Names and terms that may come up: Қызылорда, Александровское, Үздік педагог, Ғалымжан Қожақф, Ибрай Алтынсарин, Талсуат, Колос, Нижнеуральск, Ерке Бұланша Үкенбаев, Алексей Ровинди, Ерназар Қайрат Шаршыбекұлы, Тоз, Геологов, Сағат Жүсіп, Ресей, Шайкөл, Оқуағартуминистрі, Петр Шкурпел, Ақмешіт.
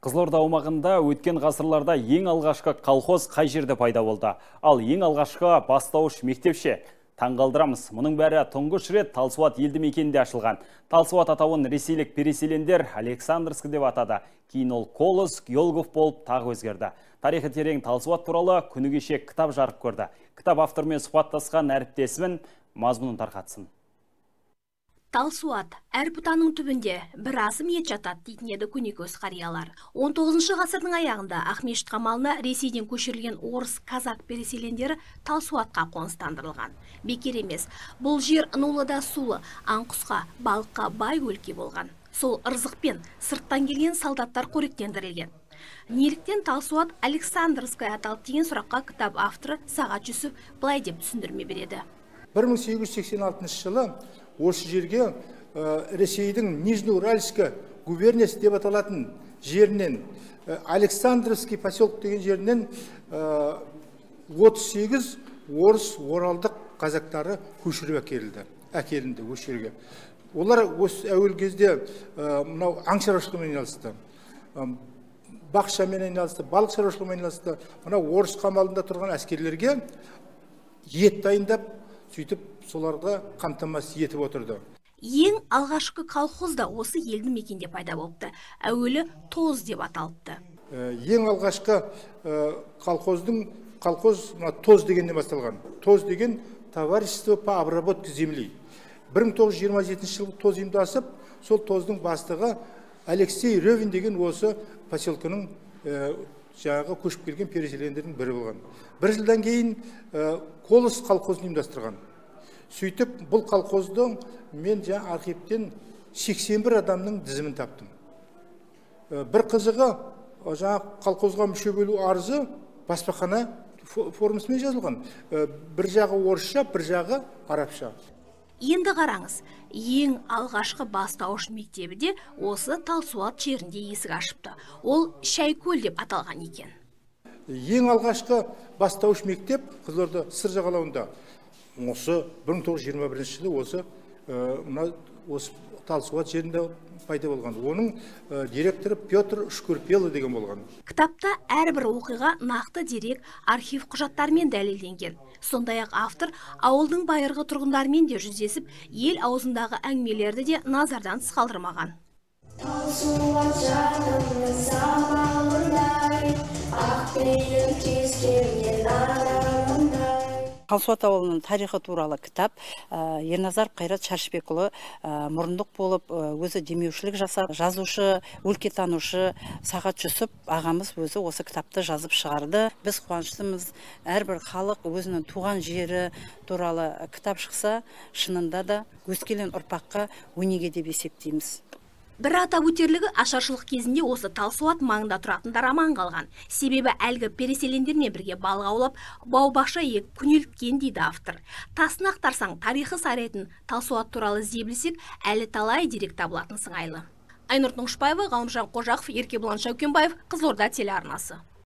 Қызылорда аумағында өткен ғасырларда ең алғашқы колхоз қай жерде пайда болды? Ал ең алғашқы бастауыш мектепше? Таңғалдырамыз. Мұның бәрі тұңғыш рет Талсуат елді мекенінде ашылған. Талсуат атауын ресейлік переселендер Александровское деп атады. Кейін ол Колос, Геолог болып тағы өзгерді. Тарихы терең Талсуат туралы күні кеше кітап жарық көрді. Кітап автормен сұхбаттасқан әріптесімін мазмұнын тарқатсын. Талсуат әр бұтаның түбінде бір асым ет жатат дейтін еді көнекөз қариялар. 19-шы ғасырдың аяғында Ақмешіт қамалына Ресейден көшірілген орыс казак переселендері Талсуатқа қоныстандырылған. Бекер емес, бұл жер нулы да сулы, аңқұсқа, балыққа бай өлке болған. Сол ырзықпен сырттан келген солдаттар қоректендірілген. Неліктен Талсуат Александровское аталып деген сұраққа кітап авторы Сағат Жүсіп былай деп түсіндірме береді. 1886 жылы осы жерге Ресейдің Нижнеуральска губерниясы деп аталатын жерінен, Александровский поселок деген жерінен 38 орыс оралдық қазақтары көшіріп әкелінді осы жерге. Олар осы әуел кезде мынау аң шаруашылығымен айналысты, бақшамен айналысты, балық шаруашылығымен айналысты. Мынау орыс қамалында тұрған әскерлерге ет дайындап, сөйтіп соларға қамтамасыз етіп отырды. Ең алғашқы колхоз да осы елді мекенде пайда болыпты. Әуелі Тоз деп аталыпты. Ең алғашқы колхоз Тоз дегеннен басталған. Тоз деген товарищество по обработке земли. 1927 жылы Тоз ұйымдасып, сол Тоздың бастығы Алексей Ровинди деген осы поселкінің жағы көшіп келген переселендердің бірі болған. Бір жылдан кейін Колос колхозын ұйымдастырған. Сөйтіп, бұл колхоздың мен жаңа архивтен 81 адамның тізімін таптым. Бір қызығы жаңа колхозға мүше бөлу арызы баспахана формасымен жазылған. Бір жағы орысша, бір жағы арабша. Енді қараңыз, ең алғашқы бастауыш мектебі де осы Талсуат жерінде есік ашыпты. Ол Шайкөл деп аталған екен. Ең алғашқы бастауыш мектеп Қызылорда сыр жағалауында. Осы 1921 жылы осы Талсуат жерінде пайда болған. Оның директоры Петр Шкурпел деген болған. Кітапта әрбір оқиға нақты дерек архив құжаттармен дәлелденген. Сондай-ақ автор ауылдың байырғы тұрғындармен де жүздесіп, ел аузындағы әңгімелерді де назардан тыс қалдырмаған. Талсуат жанымның самалындай, ақ бейлің кескеннен арамындай. Талсуат ауылының тарихы туралы кітап Ерназар Қайрат Шаршыбекұлы мұрындық болып өзі демеушілік жасап, жазушы, өлкетанушы Сағат Жүсіп ағамыз өзі осы кітапты жазып шығарды. Біз қуаныштымыз, әрбір халық өзінің туған жері туралы кітап шықса, шынында да өскелең ұрпаққа өнеге деп есептейміз. Бір атап өтерлігі ашаршылық кезінде осы Талсуат маңында тұратындар аман қалған. Себебі әлгі переселендермен бірге балық аулап, бау-бақша егіп күнелткен дейді автор. Тасына ақтарсаң тарихы саретін Талсуат туралы іздей білсек, әлі талай дерек табылатын сыңайлы. Айнұр Ғалымжан Қожақф, Ерке Бұланша Үкенбаев, Қызылорда телеарнасы.